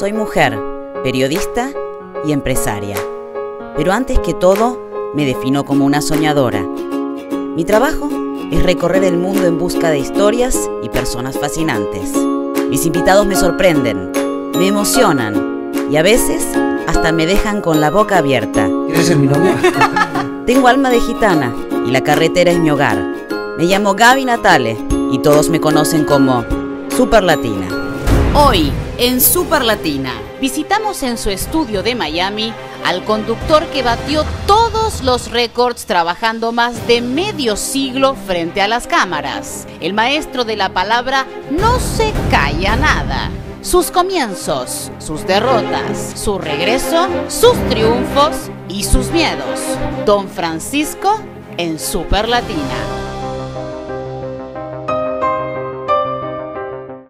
Soy mujer, periodista y empresaria. Pero antes que todo, me defino como una soñadora. Mi trabajo es recorrer el mundo en busca de historias y personas fascinantes. Mis invitados me sorprenden, me emocionan y a veces hasta me dejan con la boca abierta. ¿Quieres ser mi novia? Tengo alma de gitana y la carretera es mi hogar. Me llamo Gaby Natale y todos me conocen como Super Latina. Hoy, en Super Latina, visitamos en su estudio de Miami al conductor que batió todos los récords trabajando más de medio siglo frente a las cámaras. El maestro de la palabra no se calla nada. Sus comienzos, sus derrotas, su regreso, sus triunfos y sus miedos. Don Francisco en Super Latina.